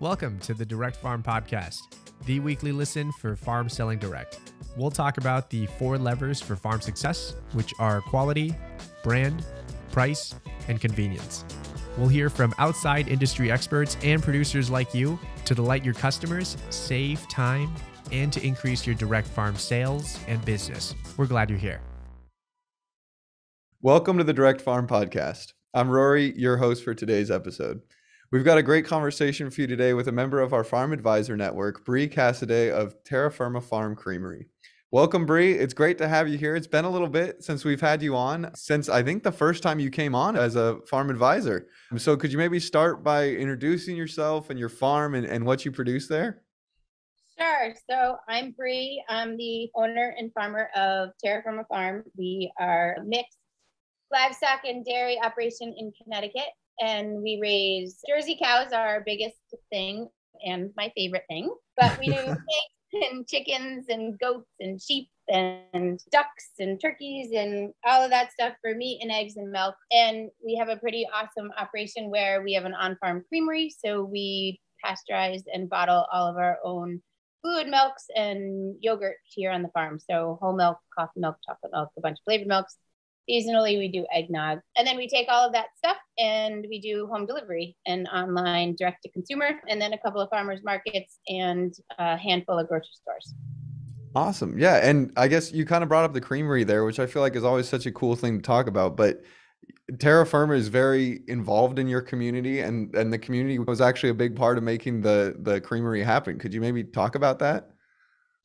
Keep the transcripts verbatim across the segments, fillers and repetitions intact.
Welcome to the Direct Farm Podcast, the weekly listen for farm selling direct. We'll talk about the four levers for farm success, which are quality, brand, price, and convenience. We'll hear from outside industry experts and producers like you to delight your customers, save time, and to increase your direct farm sales and business. We're glad you're here. Welcome to the Direct Farm Podcast. I'm Rory, your host for today's episode. We've got a great conversation for you today with a member of our Farm Advisor Network, Brie Cassadei of Terra Firma Farm Creamery. Welcome, Brie. It's great to have you here. It's been a little bit since we've had you on, since I think the first time you came on as a farm advisor. So could you maybe start by introducing yourself and your farm and, and what you produce there? Sure. So I'm Brie. I'm the owner and farmer of Terra Firma Farm. We are a mixed livestock and dairy operation in Connecticut. And we raise Jersey cows are our biggest thing and my favorite thing, but we do pigs and chickens and goats and sheep and ducks and turkeys and all of that stuff for meat and eggs and milk. And we have a pretty awesome operation where we have an on-farm creamery. So we pasteurize and bottle all of our own fluid milks and yogurt here on the farm. So whole milk, coffee milk, chocolate milk, a bunch of flavored milks. Seasonally, we do eggnog. And then we take all of that stuff and we do home delivery and online direct to consumer, and then a couple of farmers markets and a handful of grocery stores. Awesome. Yeah. And I guess you kind of brought up the creamery there, which I feel like is always such a cool thing to talk about. But Terra Firma is very involved in your community, and, and the community was actually a big part of making the, the creamery happen. Could you maybe talk about that?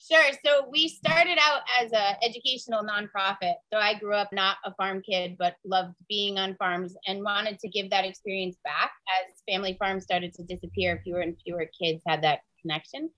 Sure. So we started out as an educational nonprofit. So I grew up not a farm kid, but loved being on farms and wanted to give that experience back as family farms started to disappear. Fewer and fewer kids had that connection.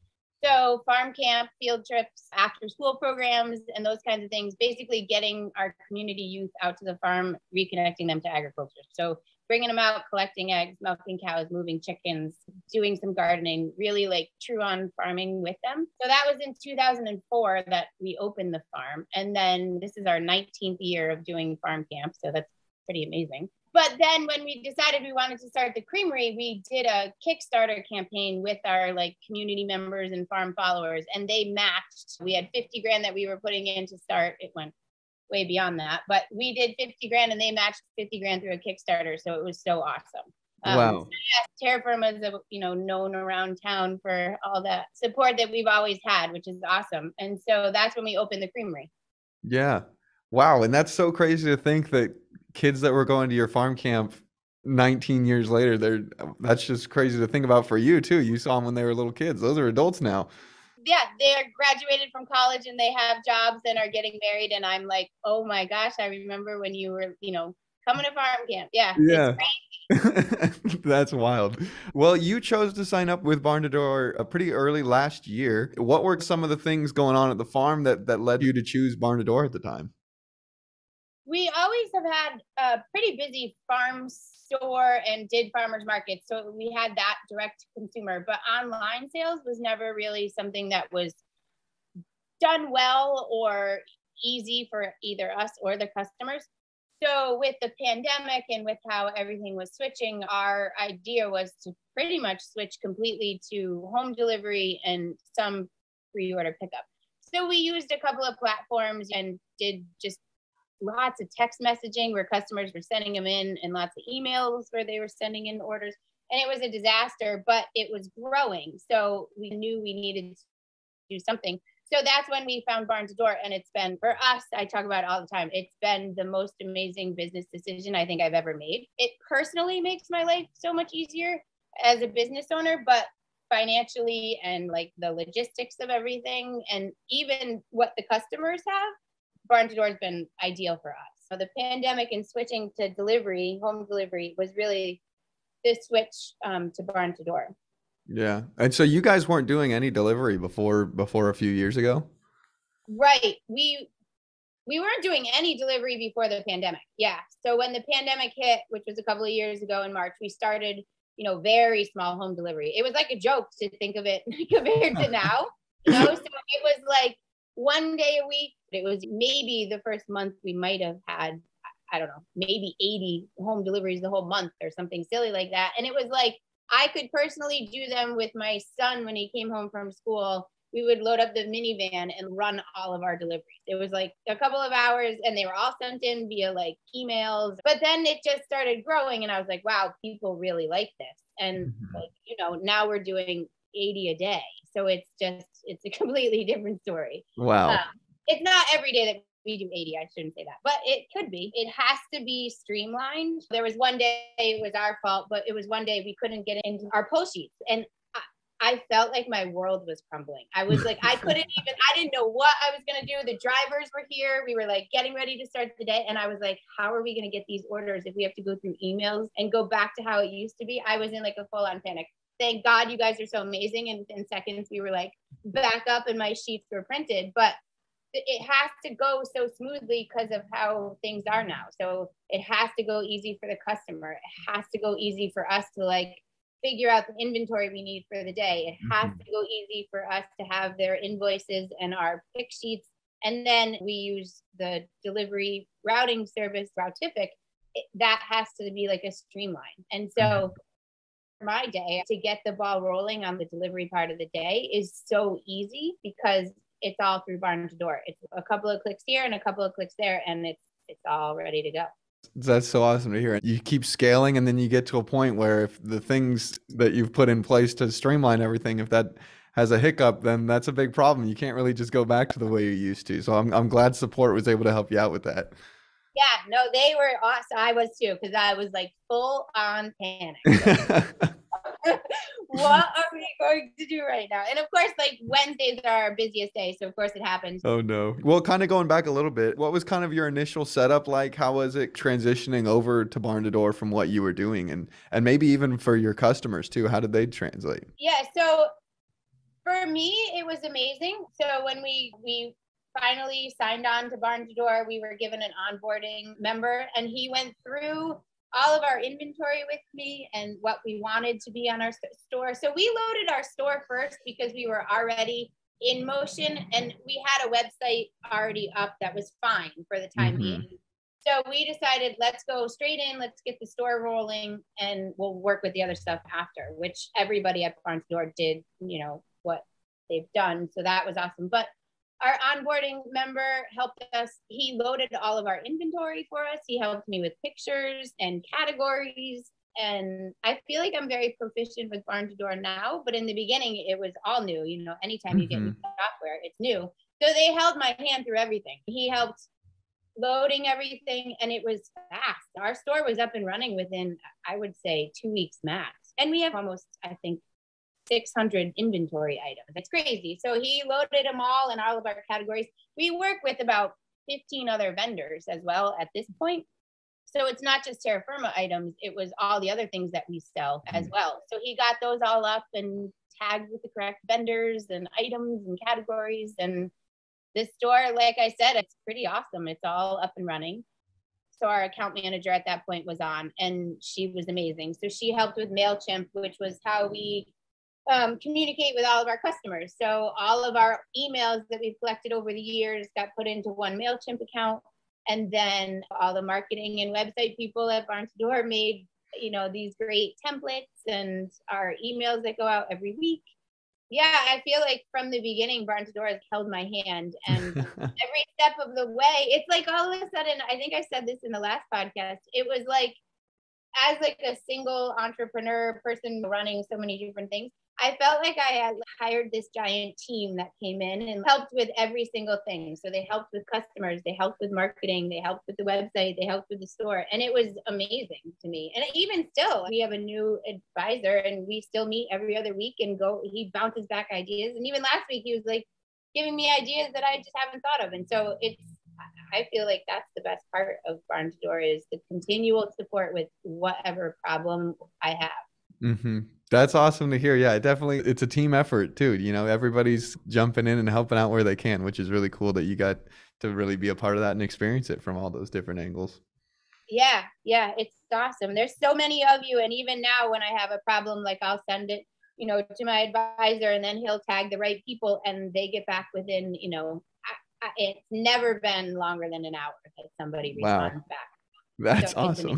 So farm camp, field trips, after school programs, and those kinds of things, basically getting our community youth out to the farm, reconnecting them to agriculture. So bringing them out, collecting eggs, milking cows, moving chickens, doing some gardening, really like true on farming with them. So that was in two thousand four that we opened the farm. And then this is our nineteenth year of doing farm camp. So that's pretty amazing. But then when we decided we wanted to start the creamery, we did a Kickstarter campaign with our like community members and farm followers, and they matched. We had fifty grand that we were putting in to start. It went way beyond that, but we did fifty grand and they matched fifty grand through a Kickstarter. So it was so awesome. Um, wow. So yes, Terra Firma is a, you know, known around town for all that support that we've always had, which is awesome. And so that's when we opened the creamery. Yeah. Wow. And that's so crazy to think that kids that were going to your farm camp nineteen years later, they're, that's just crazy to think about for you too. You saw them when they were little kids. Those are adults now. Yeah, they're graduated from college and they have jobs and are getting married. And I'm like, oh my gosh, I remember when you were, you know, coming to farm camp. Yeah. Yeah. It's crazy. That's wild. Well, you chose to sign up with Barn to Door pretty early last year. What were some of the things going on at the farm that, that led you to choose Barn to Door at the time? We always have had a pretty busy farm store and did farmers markets. So we had that direct consumer, but online sales was never really something that was done well or easy for either us or the customers. So with the pandemic and with how everything was switching, our idea was to pretty much switch completely to home delivery and some pre-order pickup. So we used a couple of platforms and did just lots of text messaging where customers were sending them in, and lots of emails where they were sending in orders. And it was a disaster, but it was growing. So we knew we needed to do something. So that's when we found Barn to Door. And it's been, for us, I talk about it all the time, it's been the most amazing business decision I think I've ever made. It personally makes my life so much easier as a business owner, but financially and like the logistics of everything and even what the customers have, Barn to Door has been ideal for us. So the pandemic and switching to delivery, home delivery, was really the switch um, to Barn to Door. Yeah. And so you guys weren't doing any delivery before before a few years ago? Right. We we weren't doing any delivery before the pandemic. Yeah. So when the pandemic hit, which was a couple of years ago in March, we started, you know, very small home delivery. It was like a joke to think of it compared to now. You know? So it was like one day a week. It was maybe the first month we might have had, I don't know, maybe eighty home deliveries the whole month or something silly like that. And it was like, I could personally do them with my son when he came home from school. We would load up the minivan and run all of our deliveries. It was like a couple of hours and they were all sent in via like emails. But then it just started growing and I was like, wow, people really like this. And like, you know, now we're doing eighty a day. So it's just, it's a completely different story. Wow. Um, it's not every day that we do eighty. I shouldn't say that, but it could be. It has to be streamlined. There was one day it was our fault, but it was one day we couldn't get into our poll sheets. And I felt like my world was crumbling. I was like, I couldn't even, I didn't know what I was going to do. The drivers were here. We were like getting ready to start the day. And I was like, how are we going to get these orders if we have to go through emails and go back to how it used to be? I was in like a full on panic. Thank God you guys are so amazing. And in seconds, we were like back up and my sheets were printed. But it has to go so smoothly because of how things are now. So it has to go easy for the customer. It has to go easy for us to like, figure out the inventory we need for the day. It has to go easy for us to have their invoices and our pick sheets. And then we use the delivery routing service, Routific. It, that has to be like a streamline. And so for my day, to get the ball rolling on the delivery part of the day is so easy because it's all through Barn to Door. It's a couple of clicks here and a couple of clicks there, and it's it's all ready to go. That's so awesome to hear. You keep scaling and then you get to a point where if the things that you've put in place to streamline everything, if that has a hiccup, then that's a big problem. You can't really just go back to the way you used to. So I'm I'm glad support was able to help you out with that. Yeah, no, they were awesome. I was too, because I was like full on panic. What are we going to do right now? And of course, like Wednesdays are our busiest day. So of course it happens. Oh no. Well, kind of going back a little bit, what was kind of your initial setup like? How was it transitioning over to Barn to Door from what you were doing? And, and maybe even for your customers too, how did they translate? Yeah. So for me, it was amazing. So when we, we finally signed on to Barn to Door, we were given an onboarding member and he went through all of our inventory with me and what we wanted to be on our store. So we loaded our store first because we were already in motion and we had a website already up that was fine for the time mm-hmm. being. So we decided, let's go straight in, let's get the store rolling and we'll work with the other stuff after, which everybody at Barn to Door did, you know, what they've done. So that was awesome. But our onboarding member helped us. He loaded all of our inventory for us. He helped me with pictures and categories. And I feel like I'm very proficient with Barn to Door now, but in the beginning it was all new. You know, anytime you get new software, it's new. So they held my hand through everything. He helped loading everything and it was fast. Our store was up and running within, I would say, two weeks max. And we have almost, I think, six hundred inventory items. That's crazy. So he loaded them all in all of our categories. We work with about fifteen other vendors as well at this point. So it's not just Terra Firma items. It was all the other things that we sell as well. So he got those all up and tagged with the correct vendors and items and categories. And this store, like I said, it's pretty awesome. It's all up and running. So our account manager at that point was on and she was amazing. So she helped with MailChimp, which was how we Um, communicate with all of our customers. So all of our emails that we've collected over the years got put into one MailChimp account. And then all the marketing and website people at Barn to Door made, you know, these great templates and our emails that go out every week. Yeah, I feel like from the beginning, Barn to Door has held my hand. And every step of the way, it's like all of a sudden, I think I said this in the last podcast, it was like, as like a single entrepreneur person running so many different things, I felt like I had hired this giant team that came in and helped with every single thing. So they helped with customers, they helped with marketing, they helped with the website, they helped with the store. And it was amazing to me. And even still, we have a new advisor and we still meet every other week and go, he bounces back ideas. And even last week, he was like giving me ideas that I just haven't thought of. And so it's, I feel like that's the best part of Barn to Door is the continual support with whatever problem I have. Mm-hmm. That's awesome to hear. Yeah, it definitely, it's a team effort too. You know, everybody's jumping in and helping out where they can, which is really cool that you got to really be a part of that and experience it from all those different angles. Yeah, yeah, it's awesome. There's so many of you. And even now when I have a problem, like I'll send it, you know, to my advisor and then he'll tag the right people and they get back within, you know, it's never been longer than an hour that somebody responds wow. back. That's awesome.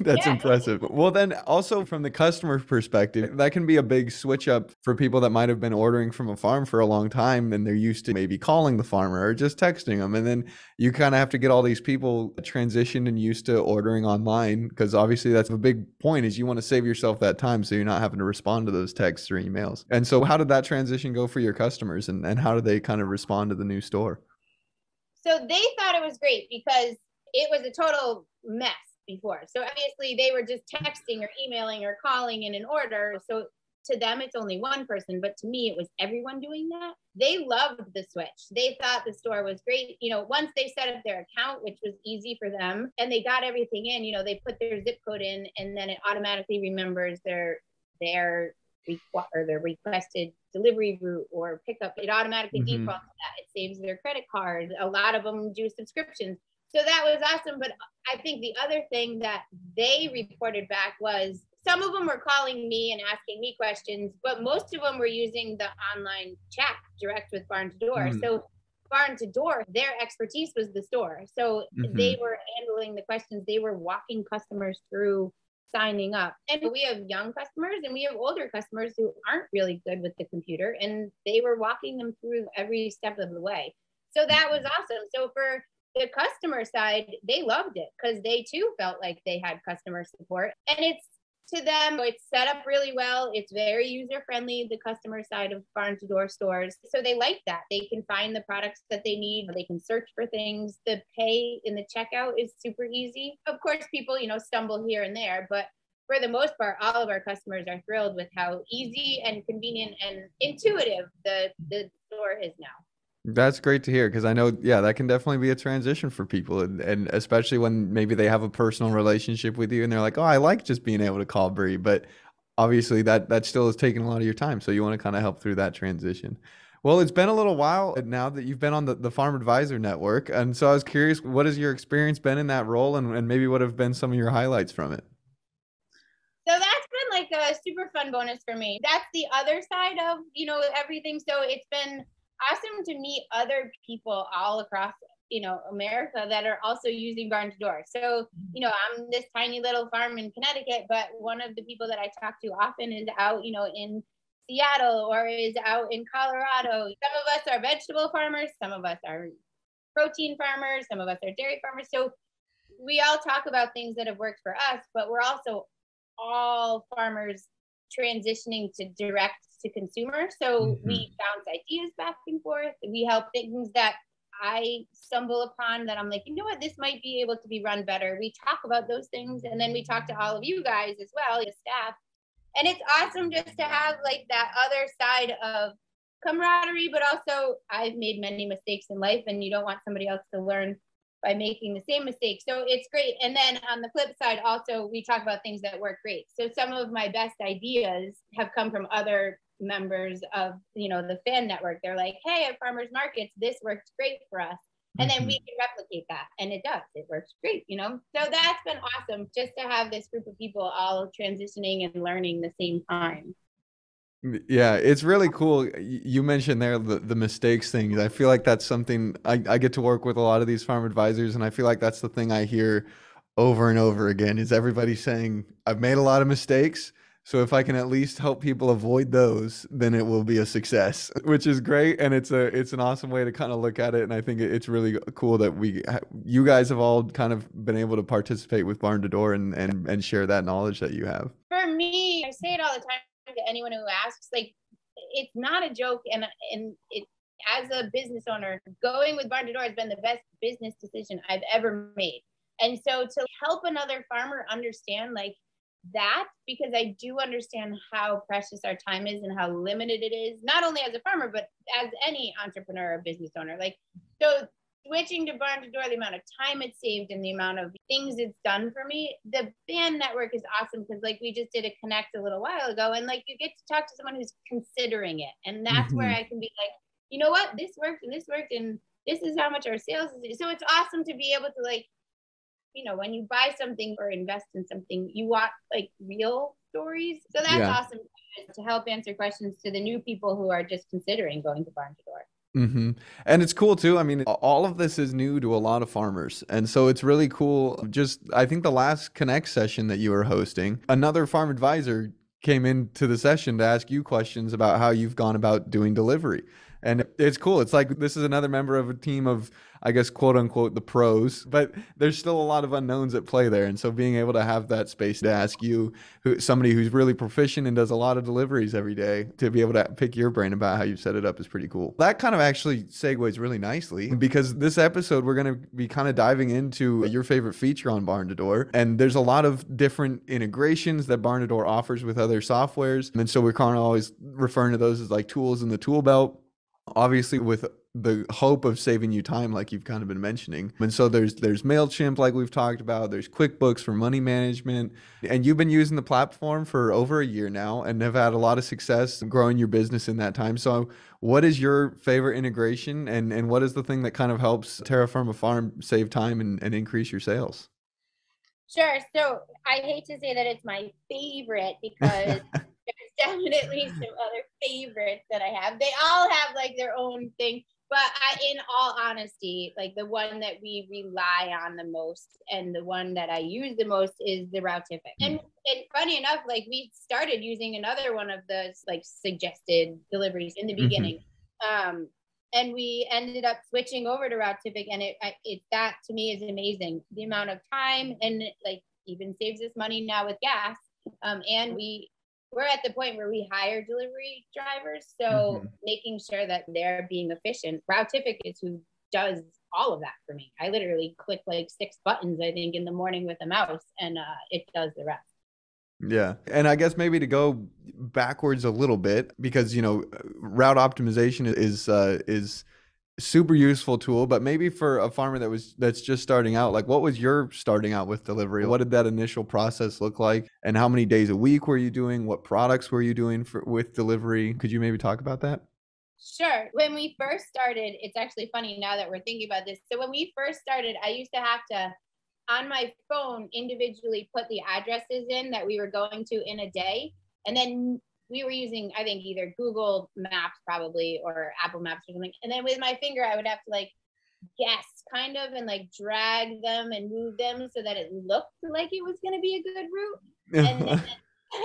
That's yeah, impressive. Well, then also from the customer perspective, that can be a big switch up for people that might have been ordering from a farm for a long time and they're used to maybe calling the farmer or just texting them. And then you kind of have to get all these people transitioned and used to ordering online, because obviously that's a big point, is you want to save yourself that time so you're not having to respond to those texts or emails. And so how did that transition go for your customers, and, and how do they kind of respond to the new store? So they thought it was great because it was a total mess before. So obviously they were just texting or emailing or calling in an order. So to them, it's only one person, but to me, it was everyone doing that. They loved the switch. They thought the store was great. You know, once they set up their account, which was easy for them, and they got everything in, you know, they put their zip code in, and then it automatically remembers their, their, or their requested delivery route or pickup. It automatically mm-hmm. defaults to that. It saves their credit card. A lot of them do subscriptions. So that was awesome. But I think the other thing that they reported back was some of them were calling me and asking me questions, but most of them were using the online chat direct with Barn to Door. Mm. So Barn to Door, their expertise was the store. So mm-hmm. they were handling the questions. They were walking customers through signing up. And we have young customers and we have older customers who aren't really good with the computer, and they were walking them through every step of the way. So that was awesome. So for the customer side, they loved it because they too felt like they had customer support. And it's to them, it's set up really well. It's very user-friendly, the customer side of Barn to Door stores. So they like that. They can find the products that they need. They can search for things. The pay in the checkout is super easy. Of course, people, you know, stumble here and there, but for the most part, all of our customers are thrilled with how easy and convenient and intuitive the, the store is now. That's great to hear, because I know, yeah, that can definitely be a transition for people, and, and especially when maybe they have a personal relationship with you and they're like, oh, I like just being able to call Brie, but obviously that that still is taking a lot of your time, so you want to kind of help through that transition. Well, it's been a little while now that you've been on the, the Farm Advisor Network, and so I was curious, what has your experience been in that role, and, and maybe what have been some of your highlights from it? So that's been like a super fun bonus for me. That's the other side of, you know, everything. So it's been awesome to meet other people all across, you know, America that are also using Barn to Door. So, you know, I'm this tiny little farm in Connecticut, but one of the people that I talk to often is out, you know, in Seattle or is out in Colorado. Some of us are vegetable farmers. Some of us are protein farmers. Some of us are dairy farmers. So we all talk about things that have worked for us, but we're also all farmers transitioning to direct to consumer. So mm-hmm. we bounce ideas back and forth. We help things that I stumble upon that I'm like, you know what, this might be able to be run better. We talk about those things. And then we talk to all of you guys as well, the staff. And it's awesome just to have like that other side of camaraderie, but also I've made many mistakes in life, and you don't want somebody else to learn by making the same mistake. So it's great. And then on the flip side, also, we talk about things that work great. So some of my best ideas have come from other members of, you know, the fan network. They're like, hey, at farmers markets, this works great for us. And mm-hmm. then we can replicate that. And it does, it works great, you know? So that's been awesome just to have this group of people all transitioning and learning the same time. Yeah, it's really cool. You mentioned there the, the mistakes thing. I feel like that's something I, I get to work with a lot of these farm advisors, and I feel like that's the thing I hear over and over again is everybody saying, I've made a lot of mistakes, so if I can at least help people avoid those, then it will be a success, which is great. And it's a it's an awesome way to kind of look at it. And I think it's really cool that we you guys have all kind of been able to participate with Barn to Door and, and, and share that knowledge that you have. For me, I say it all the time to anyone who asks, like, it's not a joke, and and it, as a business owner, going with Barn to Door has been the best business decision I've ever made. And so to help another farmer understand like that, because I do understand how precious our time is and how limited it is, not only as a farmer but as any entrepreneur or business owner. Like, so switching to Barn to Door, the amount of time it's saved and the amount of things it's done for me. The fan network is awesome because, like, we just did a connect a little while ago, and like you get to talk to someone who's considering it, and that's mm-hmm. where I can be like, you know what, this worked and this worked, and this is how much our sales is. So it's awesome to be able to, like, you know, when you buy something or invest in something, you want like real stories. So that's yeah. awesome to help answer questions to the new people who are just considering going to Barn to Door. Mm-hmm. And it's cool too. I mean, all of this is new to a lot of farmers. And so it's really cool. Just, I think the last Connect session that you were hosting, another farm advisor came into the session to ask you questions about how you've gone about doing delivery. And it's cool. It's like, this is another member of a team of, I guess, quote unquote, the pros, but there's still a lot of unknowns at play there. And so being able to have that space to ask you, who, somebody who's really proficient and does a lot of deliveries every day, to be able to pick your brain about how you set it up is pretty cool. That kind of actually segues really nicely, because this episode, we're going to be kind of diving into your favorite feature on Barn to Door. And there's a lot of different integrations that Barn to Door offers with other softwares. And so we're kind of always referring to those as like tools in the tool belt. Obviously, with the hope of saving you time, like you've kind of been mentioning. And so there's there's MailChimp, like we've talked about. There's QuickBooks for money management. And you've been using the platform for over a year now and have had a lot of success growing your business in that time. So what is your favorite integration, and, and what is the thing that kind of helps Terra Firma Farm save time and, and increase your sales? Sure. So I hate to say that it's my favorite, because definitely some other favorites that I have. They all have like their own thing, but I, in all honesty, like the one that we rely on the most and the one that I use the most is the Routific. And, and funny enough, like we started using another one of those like suggested deliveries in the beginning. Mm-hmm. Um, and we ended up switching over to Routific, and it, it, that to me is amazing. The amount of time, and it, like even saves us money now with gas. Um, and we, We're at the point where we hire delivery drivers, so mm-hmm. making sure that they're being efficient. Routific is who does all of that for me. I literally click like six buttons, I think, in the morning with a mouse, and uh, it does the rest. Yeah. And I guess maybe to go backwards a little bit, because, you know, route optimization is uh, is super useful tool, but maybe for a farmer that was that's just starting out, like what was your starting out with delivery? What did that initial process look like? And how many days a week were you doing? What products were you doing for, with delivery? Could you maybe talk about that? Sure. When we first started, it's actually funny now that we're thinking about this. So when we first started, I used to have to, on my phone, individually put the addresses in that we were going to in a day. And then we were using, I think, either Google Maps probably or Apple Maps or something. And then with my finger, I would have to like guess kind of and like drag them and move them so that it looked like it was going to be a good route. And then,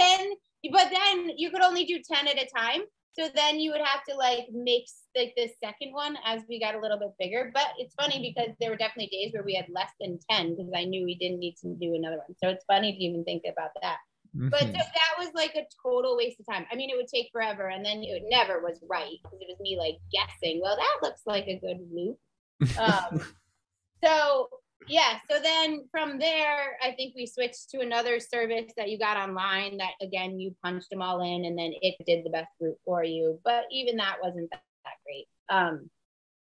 and, but then you could only do ten at a time. So then you would have to like make like the second one as we got a little bit bigger. But it's funny because there were definitely days where we had less than ten because I knew we didn't need to do another one. So it's funny to even think about that. But so that was like a total waste of time. I mean, it would take forever, and then it never was right because it was me like guessing, well, that looks like a good loop. Um, so yeah, so then from there, I think we switched to another service that you got online that, again, you punched them all in and then it did the best route for you. But even that wasn't that, that great. Um,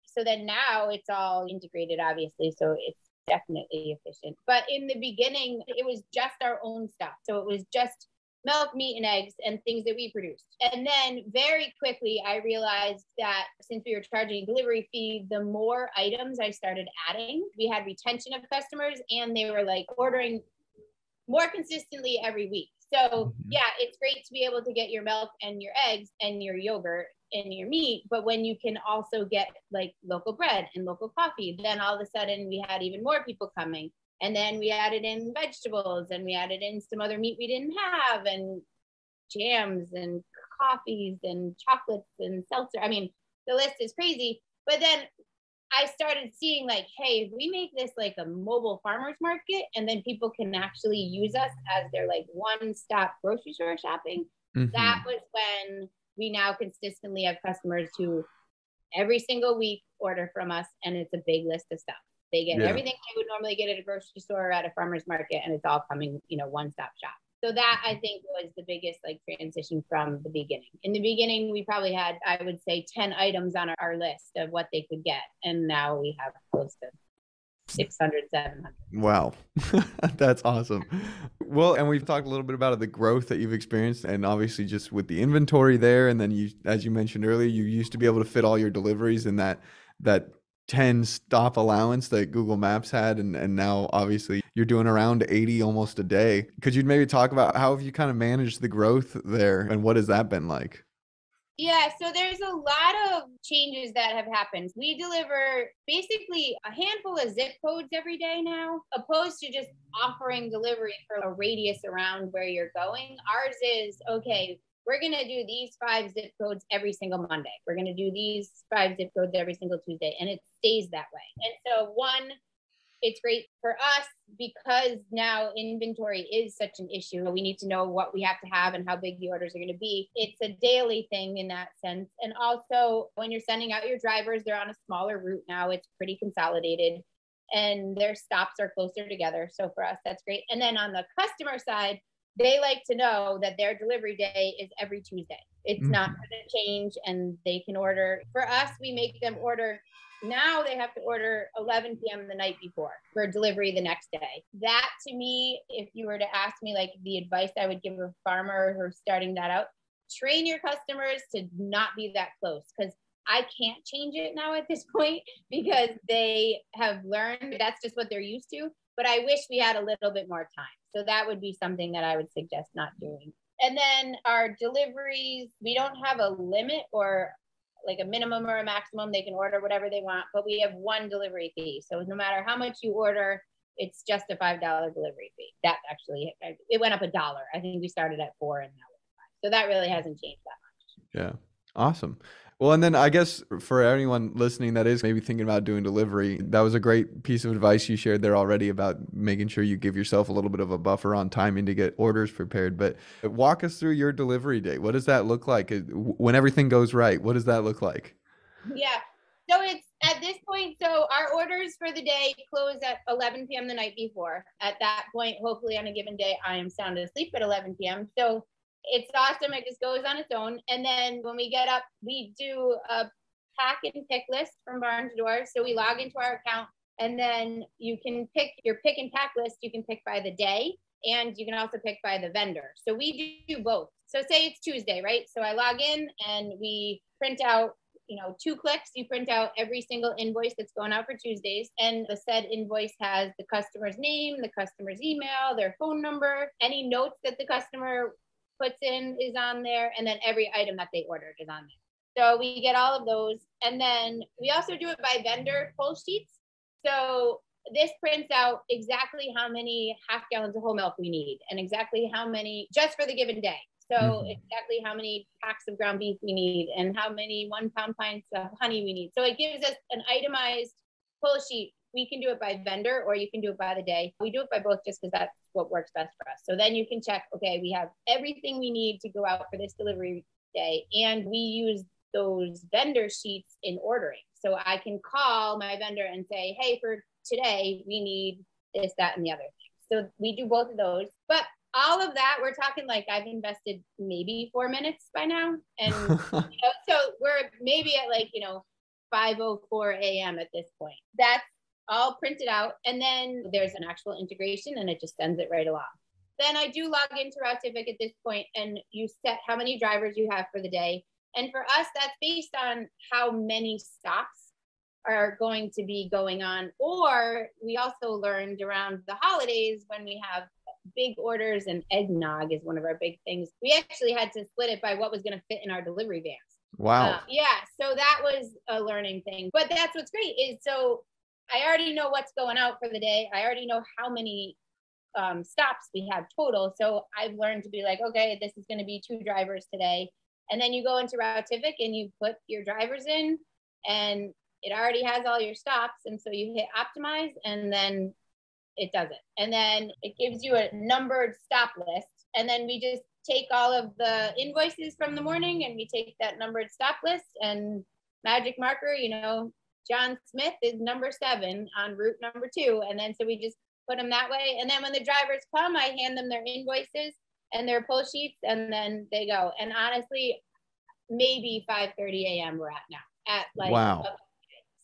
so then now it's all integrated, obviously. So it's definitely efficient, but in the beginning it was just our own stuff, so it was just milk, meat, and eggs and things that we produced. And then very quickly I realized that since we were charging delivery fee, the more items I started adding, we had retention of customers and they were like ordering more consistently every week. So yeah, it's great to be able to get your milk and your eggs and your yogurt in your meat, but when you can also get like local bread and local coffee, then all of a sudden we had even more people coming. And then we added in vegetables and we added in some other meat we didn't have, and jams and coffees and chocolates and seltzer. I mean, the list is crazy. But then I started seeing like, hey, if we make this like a mobile farmers market, and then people can actually use us as their like one-stop grocery store shopping. Mm-hmm. That was when we now consistently have customers who every single week order from us, and it's a big list of stuff. They get yeah. everything they would normally get at a grocery store or at a farmer's market, and it's all coming, you know, one-stop shop. So that, I think, was the biggest like transition from the beginning. In the beginning, we probably had, I would say, ten items on our, our list of what they could get, and now we have close to six hundred, seven hundred. Wow. That's awesome. Well, and we've talked a little bit about the growth that you've experienced, and obviously just with the inventory there. And then you, as you mentioned earlier, you used to be able to fit all your deliveries in that, that ten stop allowance that Google Maps had. And, and now obviously you're doing around eighty almost a day. Could you maybe talk about how have you kind of managed the growth there, and what has that been like? Yeah, so there's a lot of changes that have happened. We deliver basically a handful of zip codes every day now, opposed to just offering delivery for a radius around where you're going. Ours is, okay, we're going to do these five zip codes every single Monday. We're going to do these five zip codes every single Tuesday, and it stays that way. And so one, it's great for us because now inventory is such an issue. We need to know what we have to have and how big the orders are going to be. It's a daily thing in that sense. And also when you're sending out your drivers, they're on a smaller route now. It's pretty consolidated and their stops are closer together. So for us, that's great. And then on the customer side, they like to know that their delivery day is every Tuesday. It's mm-hmm. not going to change and they can order. For us, we make them order. Now they have to order eleven p.m. the night before for delivery the next day. That to me, if you were to ask me like the advice I would give a farmer who's starting that out, train your customers to not be that close, because I can't change it now at this point because they have learned that's just what they're used to. But I wish we had a little bit more time. So that would be something that I would suggest not doing. And then our deliveries, we don't have a limit or like a minimum or a maximum. They can order whatever they want, but we have one delivery fee. So no matter how much you order, it's just a five dollar delivery fee. That actually, it went up a dollar. I think we started at four and now we're five. So that really hasn't changed that much. Yeah. Awesome. Well, and then I guess for anyone listening that is maybe thinking about doing delivery, that was a great piece of advice you shared there already about making sure you give yourself a little bit of a buffer on timing to get orders prepared. But walk us through your delivery day. What does that look like when everything goes right? What does that look like? Yeah. So it's at this point, so our orders for the day close at eleven p.m. the night before. At that point, hopefully on a given day, I am sound asleep at eleven p.m. So it's awesome. It just goes on its own. And then when we get up, we do a pack and pick list from Barn to Door. So we log into our account and then you can pick your pick and pack list. You can pick by the day and you can also pick by the vendor. So we do both. So say it's Tuesday, right? So I log in and we print out, you know, two clicks. You print out every single invoice that's going out for Tuesdays. And the said invoice has the customer's name, the customer's email, their phone number, any notes that the customer puts in is on there, and then every item that they ordered is on there. So we get all of those. And then we also do it by vendor pull sheets. So this prints out exactly how many half gallons of whole milk we need and exactly how many just for the given day. So mm-hmm. exactly how many packs of ground beef we need and how many one pound pints of honey we need. So it gives us an itemized pull sheet. We can do it by vendor or you can do it by the day. We do it by both just because that's what works best for us. So then you can check, okay, we have everything we need to go out for this delivery day. And we use those vendor sheets in ordering. So I can call my vendor and say, hey, for today, we need this, that, and the other thing. So we do both of those. But all of that, we're talking like I've invested maybe four minutes by now. And you know, so we're maybe at like, you know, five oh four a.m. at this point. That's all printed out. And then there's an actual integration and it just sends it right along. Then I do log into Routific at this point and you set how many drivers you have for the day. And for us, that's based on how many stops are going to be going on. Or we also learned around the holidays when we have big orders, and eggnog is one of our big things. We actually had to split it by what was going to fit in our delivery vans. Wow. Uh, yeah. So that was a learning thing. But that's what's great is so I already know what's going out for the day. I already know how many um, stops we have total. So I've learned to be like, okay, this is going to be two drivers today. And then you go into Routific and you put your drivers in and it already has all your stops. And so you hit optimize and then it does it. And then it gives you a numbered stop list. And then we just take all of the invoices from the morning and we take that numbered stop list and magic marker, you know, John Smith is number seven on route number two. And then so we just put them that way. And then when the drivers come, I hand them their invoices and their pull sheets and then they go. And honestly, maybe five thirty a.m. we're at now. At like wow.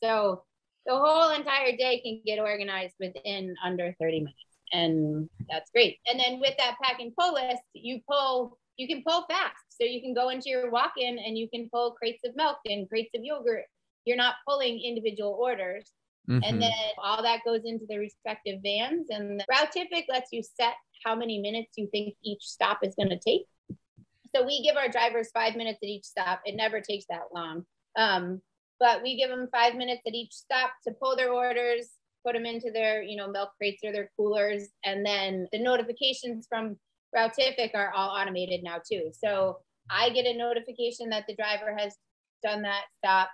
So the whole entire day can get organized within under thirty minutes. And that's great. And then with that pack and pull list, you pull you can pull fast. So you can go into your walk-in and you can pull crates of milk and crates of yogurt. You're not pulling individual orders. Mm-hmm. And then all that goes into the respective vans. And the Routific lets you set how many minutes you think each stop is going to take. So we give our drivers five minutes at each stop. It never takes that long. Um, but we give them five minutes at each stop to pull their orders, put them into their, you know, milk crates or their coolers. And then the notifications from Routific are all automated now too. So I get a notification that the driver has done that stop.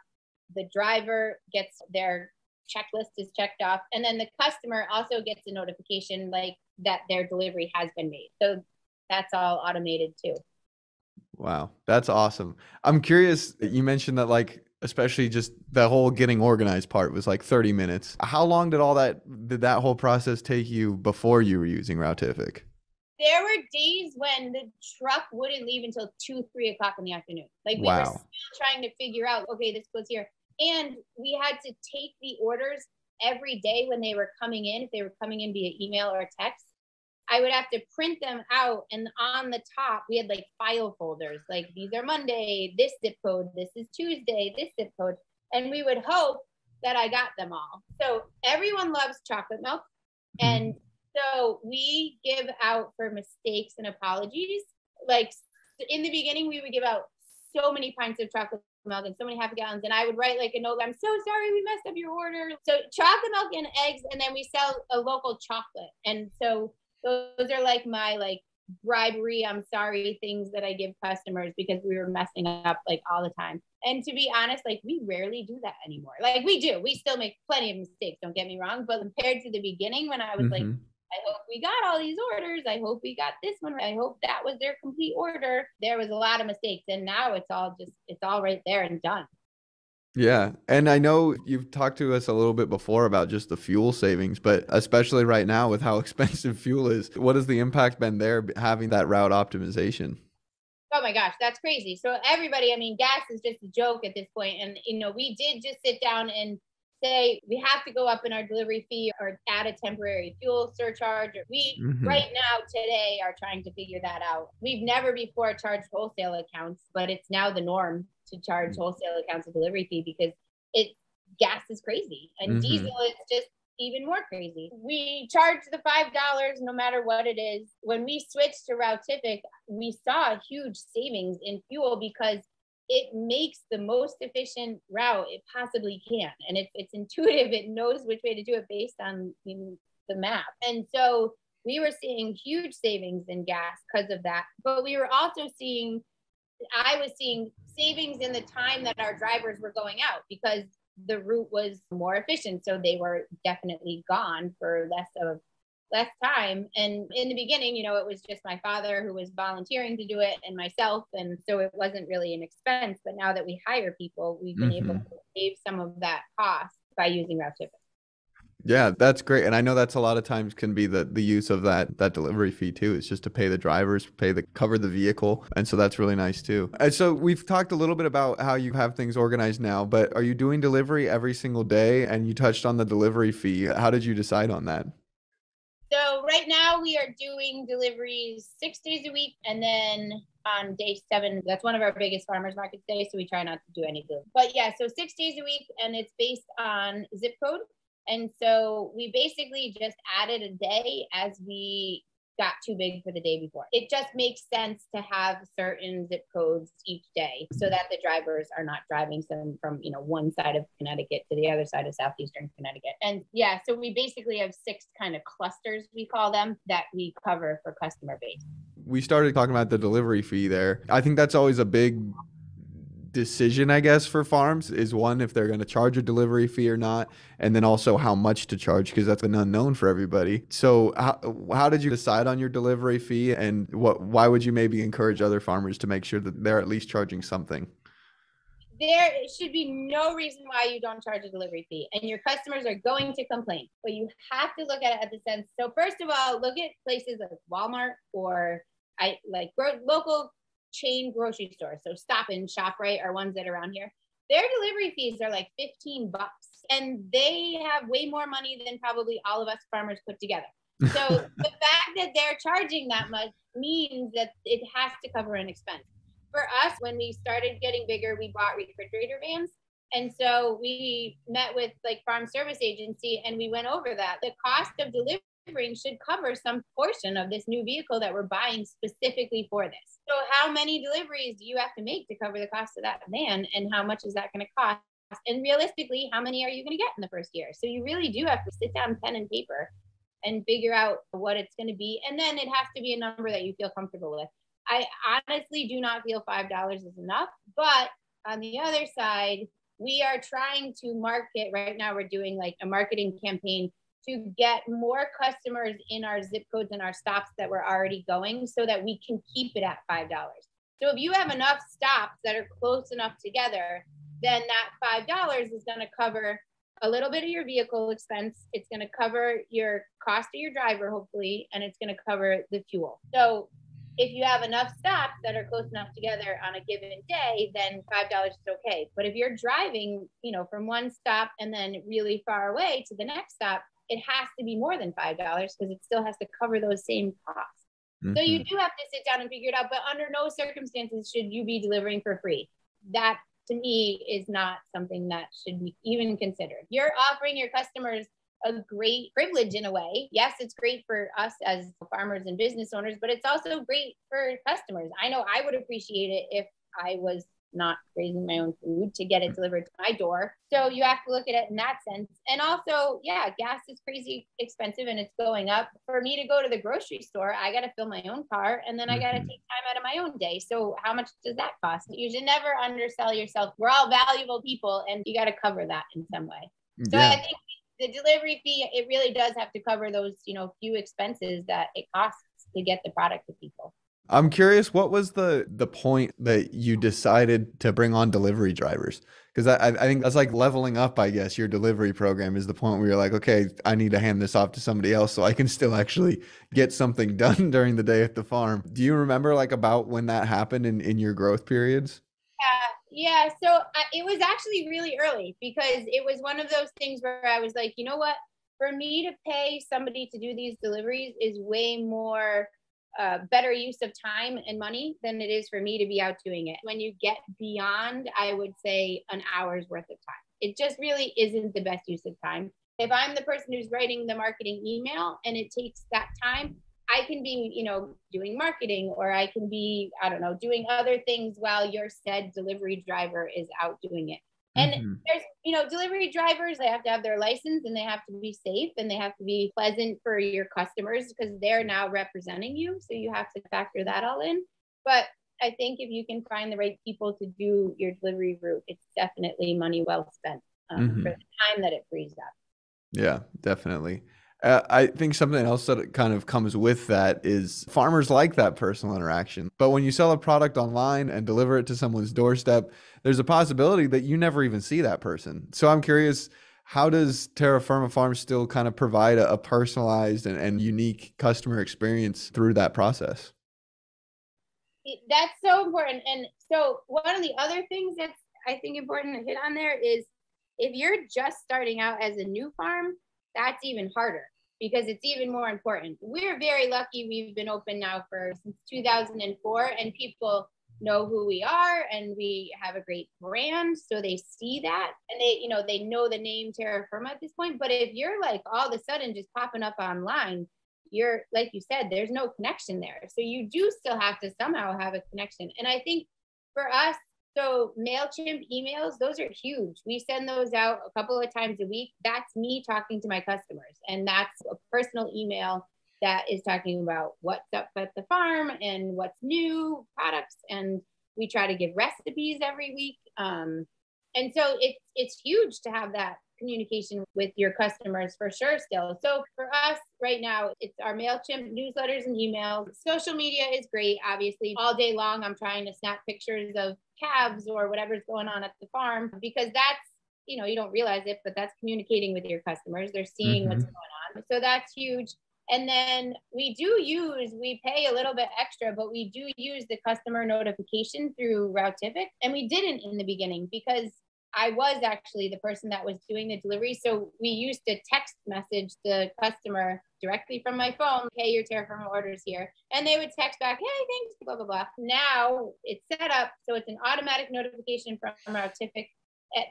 The driver gets their checklist is checked off. And then the customer also gets a notification like that their delivery has been made. So that's all automated too. Wow. That's awesome. I'm curious, you mentioned that like, especially just the whole getting organized part was like thirty minutes. How long did all that, did that whole process take you before you were using Routific? There were days when the truck wouldn't leave until two, three o'clock in the afternoon. Like we wow. were still trying to figure out, okay, this goes here. And we had to take the orders every day when they were coming in. If they were coming in via email or text, I would have to print them out. And on the top, we had like file folders, like these are Monday, this zip code, this is Tuesday, this zip code. And we would hope that I got them all. So everyone loves chocolate milk. And so we give out for mistakes and apologies. Like in the beginning, we would give out so many pints of chocolate milk and so many half a gallons. And I would write like a note, I'm so sorry we messed up your order. So chocolate milk and eggs, and then we sell a local chocolate. And so those are like my like bribery, I'm sorry things that I give customers because we were messing up like all the time. And to be honest, like we rarely do that anymore. Like we do, we still make plenty of mistakes, don't get me wrong. But compared to the beginning when I was mm-hmm. like, I hope we got all these orders. I hope we got this one. I hope that was their complete order. There was a lot of mistakes, and now it's all just, it's all right there and done. Yeah. And I know you've talked to us a little bit before about just the fuel savings, but especially right now with how expensive fuel is, what has the impact been there having that route optimization? Oh my gosh, that's crazy. So everybody, I mean, gas is just a joke at this point. And, you know, we did just sit down and say we have to go up in our delivery fee or add a temporary fuel surcharge. We mm-hmm. right now today are trying to figure that out. We've never before charged wholesale accounts, but it's now the norm to charge mm-hmm. wholesale accounts a delivery fee because it gas is crazy and mm-hmm. diesel is just even more crazy. We charge the five dollars no matter what it is. When we switched to Routific, we saw a huge savings in fuel because it makes the most efficient route it possibly can. And it, it's intuitive. It knows which way to do it based on the map. And so we were seeing huge savings in gas because of that. But we were also seeing, I was seeing savings in the time that our drivers were going out because the route was more efficient. So they were definitely gone for less of less time. And in the beginning, you know, it was just my father who was volunteering to do it and myself. And so it wasn't really an expense. But now that we hire people, we've been mm-hmm. able to save some of that cost by using Routific. Yeah, that's great. And I know that's a lot of times can be the, the use of that that delivery fee too. It's just to pay the drivers, pay the cover the vehicle. And so that's really nice too. And so we've talked a little bit about how you have things organized now, but are you doing delivery every single day? And you touched on the delivery fee. How did you decide on that? So right now we are doing deliveries six days a week. And then on day seven, that's one of our biggest farmers market days. So we try not to do any delivery. But yeah, so six days a week and it's based on zip code. And so we basically just added a day as we got too big for the day before. It just makes sense to have certain zip codes each day so that the drivers are not driving some from, you know, one side of Connecticut to the other side of southeastern Connecticut. And yeah, so we basically have six kind of clusters, we call them, that we cover for customer base. We started talking about the delivery fee there. I think that's always a big decision, I guess, for farms is one, if they're going to charge a delivery fee or not, and then also how much to charge, because that's an unknown for everybody. So how, how did you decide on your delivery fee, and what, why would you maybe encourage other farmers to make sure that they're at least charging something? There should be no reason why you don't charge a delivery fee, and your customers are going to complain, but you have to look at it at the sense. So first of all, look at places like Walmart or I like local chain grocery stores. So Stop and ShopRite are ones that are around here. Their delivery fees are like fifteen bucks, and they have way more money than probably all of us farmers put together. So the fact that they're charging that much means that it has to cover an expense. For us, when we started getting bigger, we bought refrigerator vans. And so we met with like farm service agency and we went over that. The cost of delivery rendering should cover some portion of this new vehicle that we're buying specifically for this. So how many deliveries do you have to make to cover the cost of that van, and how much is that going to cost? And realistically, how many are you going to get in the first year? So you really do have to sit down, pen and paper, and figure out what it's going to be. And then it has to be a number that you feel comfortable with. I honestly do not feel five dollars is enough, but on the other side, we are trying to market right now. We're doing like a marketing campaign to get more customers in our zip codes and our stops that we're already going, so that we can keep it at five dollars. So if you have enough stops that are close enough together, then that five dollars is going to cover a little bit of your vehicle expense. It's going to cover your cost of your driver, hopefully, and it's going to cover the fuel. So if you have enough stops that are close enough together on a given day, then five dollars is okay. But if you're driving, you know, from one stop and then really far away to the next stop, it has to be more than five dollars because it still has to cover those same costs. Mm-hmm. So you do have to sit down and figure it out, but under no circumstances should you be delivering for free. That to me is not something that should be even considered. You're offering your customers a great privilege in a way. Yes, it's great for us as farmers and business owners, but it's also great for customers. I know I would appreciate it if I was not raising my own food to get it delivered to my door. So you have to look at it in that sense. And also, yeah, gas is crazy expensive and it's going up. For me to go to the grocery store, I got to fill my own car, and then I got to take time out of my own day. So how much does that cost? You should never undersell yourself. We're all valuable people, and you got to cover that in some way. So yeah. I think the delivery fee, it really does have to cover those, you know, few expenses that it costs to get the product to people. I'm curious, what was the the point that you decided to bring on delivery drivers? Because I, I think that's like leveling up, I guess, your delivery program is the point where you're like, okay, I need to hand this off to somebody else so I can still actually get something done during the day at the farm. Do you remember like about when that happened in, in your growth periods? Yeah, yeah. So I, it was actually really early, because it was one of those things where I was like, you know what, for me to pay somebody to do these deliveries is way more... Uh, better use of time and money than it is for me to be out doing it. When you get beyond, I would say, an hour's worth of time, it just really isn't the best use of time. If I'm the person who's writing the marketing email and it takes that time, I can be, you know, doing marketing, or I can be, I don't know, doing other things while your said delivery driver is out doing it. And mm-hmm. there's, you know, delivery drivers, they have to have their license, and they have to be safe, and they have to be pleasant for your customers, because they're now representing you. So you have to factor that all in. But I think if you can find the right people to do your delivery route, it's definitely money well spent um, mm-hmm. for the time that it frees up. Yeah, definitely. Uh, I think something else that kind of comes with that is farmers like that personal interaction. But when you sell a product online and deliver it to someone's doorstep, there's a possibility that you never even see that person. So I'm curious, how does Terra Firma Farm still kind of provide a, a personalized and, and unique customer experience through that process? That's so important. And so one of the other things that's, I think, important to hit on there is if you're just starting out as a new farm, that's even harder, because it's even more important. We're very lucky. We've been open now for since two thousand four, and people know who we are, and we have a great brand. So they see that, and they, you know, they know the name Terra Firma at this point. But if you're like all of a sudden just popping up online, you're, like you said, there's no connection there. So you do still have to somehow have a connection. And I think for us, so MailChimp emails, those are huge. We send those out a couple of times a week. That's me talking to my customers. And that's a personal email that is talking about what's up at the farm and what's new products. And we try to give recipes every week. Um, and so it's, it's huge to have that communication with your customers for sure still. So for us right now, it's our MailChimp newsletters and emails. Social media is great, obviously. All day long, I'm trying to snap pictures of calves or whatever's going on at the farm, because that's, you know, you don't realize it, but that's communicating with your customers. They're seeing mm-hmm. what's going on. So that's huge. And then we do use, we pay a little bit extra, but we do use the customer notification through Routific. And we didn't in the beginning, because I was actually the person that was doing the delivery. So we used to text message the customer directly from my phone, hey, your Terra Firma order's here. And they would text back, hey, thanks, blah, blah, blah. Now it's set up so it's an automatic notification from Routific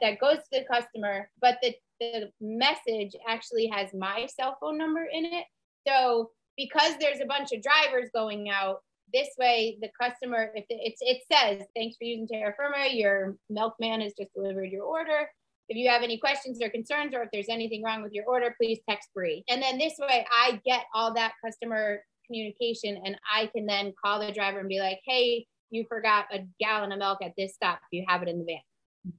that goes to the customer, but the, the message actually has my cell phone number in it. So because there's a bunch of drivers going out, this way the customer, if it's, it says, thanks for using Terra Firma, your milkman has just delivered your order. If you have any questions or concerns, or if there's anything wrong with your order, please text Brie. And then this way I get all that customer communication, and I can then call the driver and be like, hey, you forgot a gallon of milk at this stop. You have it in the van.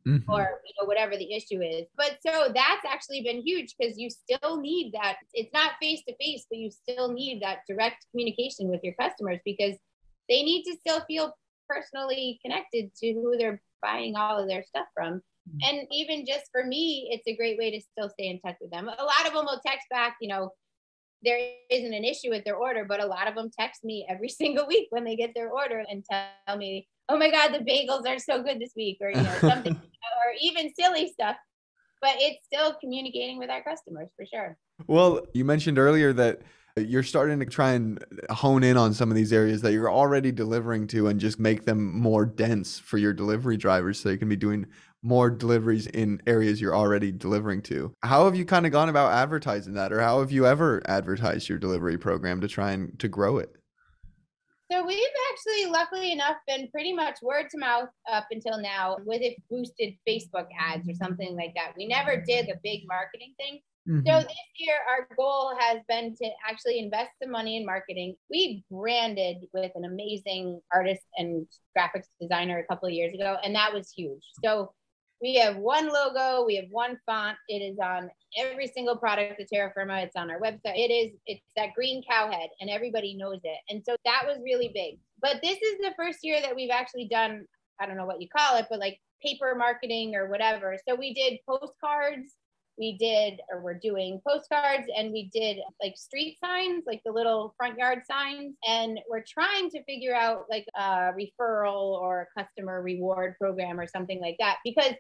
Mm-hmm. Or you know, whatever the issue is. But so that's actually been huge, because you still need that. It's not face to face, but you still need that direct communication with your customers, because they need to still feel personally connected to who they're buying all of their stuff from. Mm-hmm. And even just for me, it's a great way to still stay in touch with them. A lot of them will text back, you know, there isn't an issue with their order, but a lot of them text me every single week when they get their order and tell me, oh my God, the bagels are so good this week, or you know, something, or even silly stuff. But it's still communicating with our customers for sure. Well, you mentioned earlier that you're starting to try and hone in on some of these areas that you're already delivering to and just make them more dense for your delivery drivers, so you can be doing more deliveries in areas you're already delivering to. How have you kind of gone about advertising that, or how have you ever advertised your delivery program to try and to grow it? So we've actually, luckily enough, been pretty much word to mouth up until now, with it boosted Facebook ads or something like that. We never did a big marketing thing. Mm-hmm. So this year, our goal has been to actually invest the money in marketing. We branded with an amazing artist and graphics designer a couple of years ago, and that was huge. So we have one logo, we have one font. It is on every single product of Terra Firma. It's on our website. It is, it's that green cow head, and everybody knows it. And so that was really big. But this is the first year that we've actually done, I don't know what you call it, but like paper marketing or whatever. So we did postcards, we did, or we're doing postcards, and we did like street signs, like the little front yard signs. And we're trying to figure out like a referral or a customer reward program or something like that, because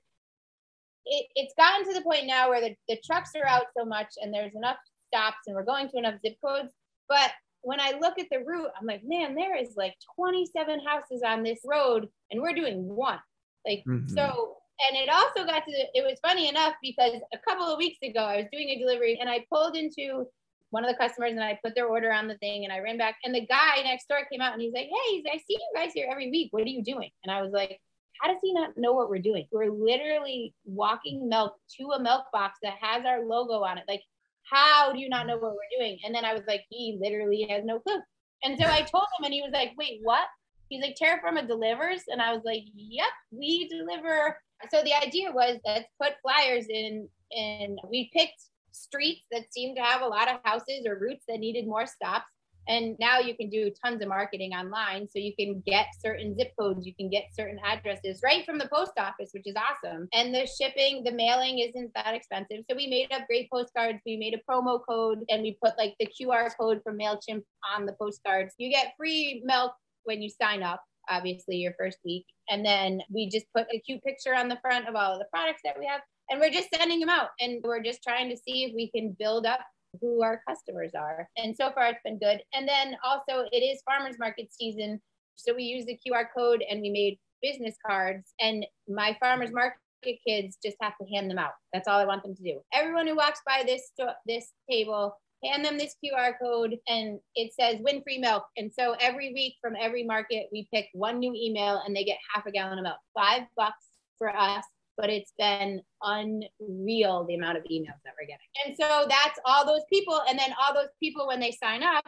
It, it's gotten to the point now where the, the trucks are out so much, and there's enough stops, and we're going to enough zip codes. But when I look at the route, I'm like, man, there is like twenty-seven houses on this road, and we're doing one. Like, mm-hmm. so, and it also got to, the, it was funny enough, because a couple of weeks ago, I was doing a delivery, and I pulled into one of the customers, and I put their order on the thing, and I ran back, and the guy next door came out, and he's like, hey, I see you guys here every week. What are you doing? And I was like, how does he not know what we're doing? We're literally walking milk to a milk box that has our logo on it. Like, how do you not know what we're doing? And then I was like, he literally has no clue. And so I told him, and he was like, wait, what? He's like, Terra Firma delivers? And I was like, yep, we deliver. So the idea was, let's put flyers in, and we picked streets that seemed to have a lot of houses or routes that needed more stops. And now you can do tons of marketing online. So you can get certain zip codes, you can get certain addresses right from the post office, which is awesome. And the shipping, the mailing isn't that expensive. So we made up great postcards. We made a promo code, and we put like the Q R code from MailChimp on the postcards. You get free milk when you sign up, obviously your first week. And then we just put a cute picture on the front of all of the products that we have. And we're just sending them out. And we're just trying to see if we can build up who our customers are. And so far it's been good. And then also it is farmers market season. So we use the Q R code, and we made business cards, and my farmers market kids just have to hand them out. That's all I want them to do. Everyone who walks by this, this table, hand them this Q R code, and it says win free milk. And so every week from every market, we pick one new email, and they get half a gallon of milk, five bucks for us. But it's been unreal the amount of emails that we're getting. And so that's all those people. And then all those people, when they sign up,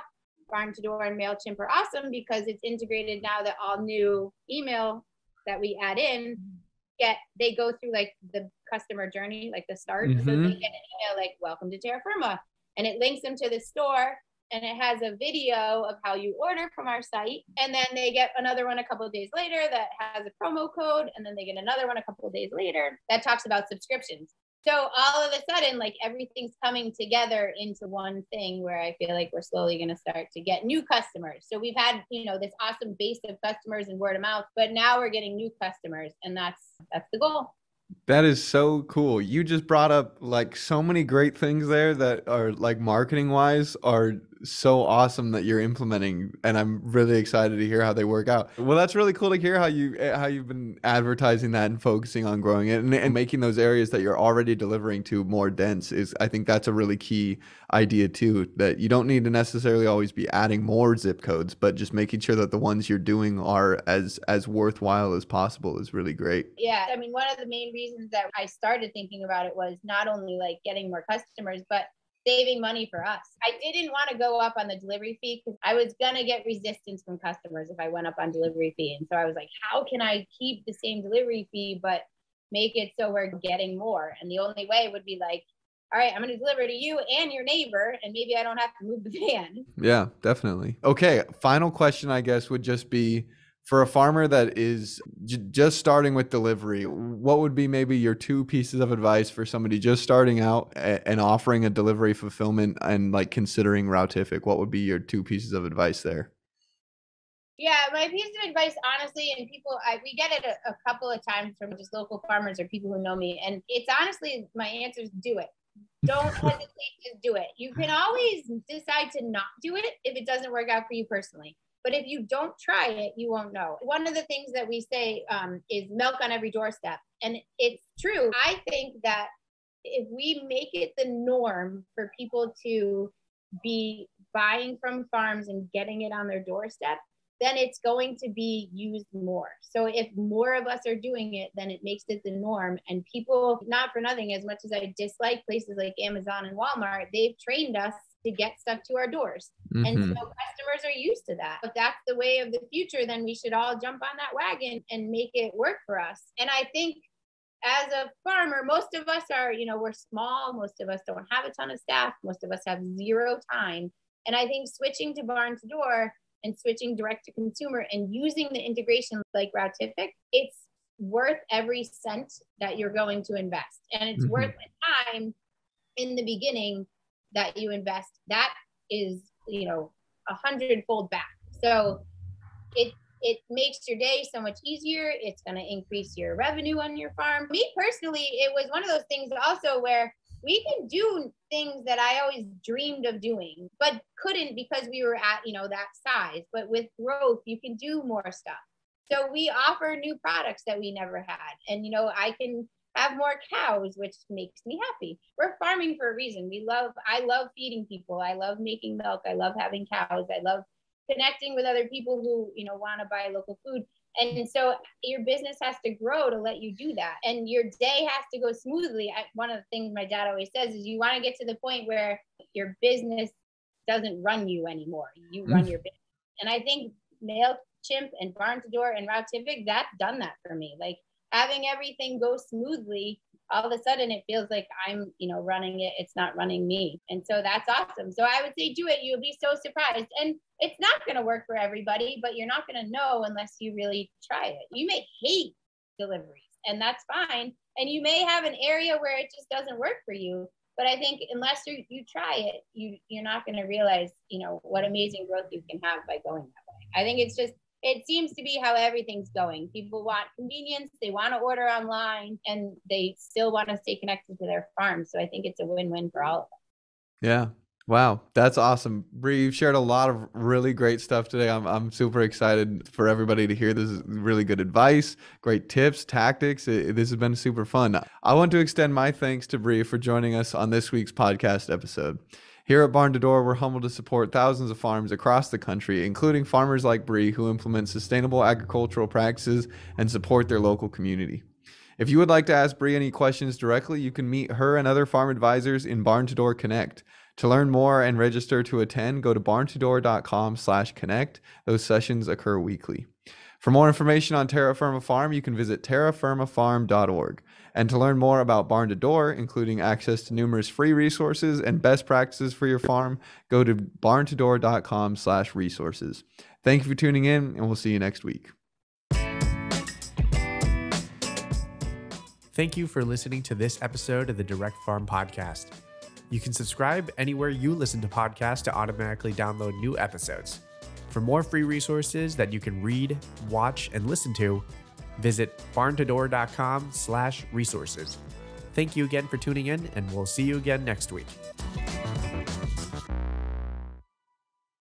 Barn to Door and MailChimp are awesome, because it's integrated now that all new email that we add in, get they go through like the customer journey, like the start. Mm-hmm. So they get an email like, welcome to Terra Firma. And it links them to the store. And it has a video of how you order from our site. And then they get another one a couple of days later that has a promo code. And then they get another one a couple of days later that talks about subscriptions. So all of a sudden, like everything's coming together into one thing, where I feel like we're slowly going to start to get new customers. So we've had, you know, this awesome base of customers and word of mouth, but now we're getting new customers. And that's, that's the goal. That is so cool. You just brought up like so many great things there that are like marketing wise are so awesome that you're implementing, and I'm really excited to hear how they work out. Well, that's really cool to hear how you how you've been advertising that and focusing on growing it and, and making those areas that you're already delivering to more dense. Is I think that's a really key idea too, that you don't need to necessarily always be adding more zip codes, but just making sure that the ones you're doing are as as worthwhile as possible is really great. Yeah, I mean, one of the main reasons that I started thinking about it was not only like getting more customers, but saving money for us. I didn't want to go up on the delivery fee because I was going to get resistance from customers if I went up on delivery fee. And so I was like, how can I keep the same delivery fee, but make it so we're getting more? And the only way would be like, all right, I'm going to deliver to you and your neighbor, and maybe I don't have to move the van. Yeah, definitely. Okay. Final question, I guess, would just be, for a farmer that is j- just starting with delivery, what would be maybe your two pieces of advice for somebody just starting out a- and offering a delivery fulfillment and like considering Routific? What would be your two pieces of advice there? Yeah, my piece of advice, honestly, and people, I, we get it a, a couple of times from just local farmers or people who know me. And it's honestly, my answer is do it. Don't hesitate, just do it. You can always decide to not do it if it doesn't work out for you personally. But if you don't try it, you won't know. One of the things that we say um, is milk on every doorstep. And it's true. I think that if we make it the norm for people to be buying from farms and getting it on their doorstep, then it's going to be used more. So if more of us are doing it, then it makes it the norm. And people, not for nothing, as much as I dislike places like Amazon and Walmart, they've trained us to get stuff to our doors. Mm-hmm. And so customers are used to that. If that's the way of the future, then we should all jump on that wagon and make it work for us. And I think as a farmer, most of us are, you know, we're small. Most of us don't have a ton of staff. Most of us have zero time. And I think switching to Barn to Door and switching direct to consumer and using the integration like Routific, it's worth every cent that you're going to invest. And it's mm-hmm. worth the time in the beginning that you invest. That is, you know, a hundredfold back. So it it makes your day so much easier. It's going to increase your revenue on your farm. Me personally, it was one of those things also where we can do things that I always dreamed of doing, but couldn't because we were at, you know, that size. But with growth, you can do more stuff. So we offer new products that we never had. And, you know, I can have more cows, which makes me happy. We're farming for a reason. We love, I love feeding people. I love making milk. I love having cows. I love connecting with other people who, you know, want to buy local food. And so your business has to grow to let you do that. And your day has to go smoothly. I, one of the things my dad always says is you want to get to the point where your business doesn't run you anymore. You mm-hmm. run your business. And I think MailChimp and Barn to Door and Routific, that's done that for me. Like, having everything go smoothly, all of a sudden it feels like I'm, you know, running it. It's not running me. And so that's awesome. So I would say do it. You'll be so surprised. And it's not going to work for everybody, but you're not going to know unless you really try it. You may hate deliveries, and that's fine. And you may have an area where it just doesn't work for you. But I think unless you you try it, you, you're not going to realize, you know, what amazing growth you can have by going that way. I think it's just, it seems to be how everything's going. People want convenience, they want to order online, and they still want to stay connected to their farm. So I think it's a win-win for all of us. Yeah. Wow. That's awesome. Brie, you've shared a lot of really great stuff today. I'm I'm super excited for everybody to hear. This is really good advice, great tips, tactics. It, this has been super fun. I want to extend my thanks to Brie for joining us on this week's podcast episode. Here at Barn to Door, we're humbled to support thousands of farms across the country, including farmers like Brie, who implement sustainable agricultural practices and support their local community. If you would like to ask Brie any questions directly, you can meet her and other farm advisors in Barn to Door Connect. To learn more and register to attend, go to barn to door dot com slash connect. Those sessions occur weekly. For more information on Terra Firma Farm, you can visit terra firma farm dot org. And to learn more about Barn to Door, including access to numerous free resources and best practices for your farm, go to barn to door dot com slash resources. Thank you for tuning in, and we'll see you next week. Thank you for listening to this episode of the Direct Farm Podcast. You can subscribe anywhere you listen to podcasts to automatically download new episodes. For more free resources that you can read, watch, and listen to, visit barn to door dot com slash resources. Thank you again for tuning in, and we'll see you again next week.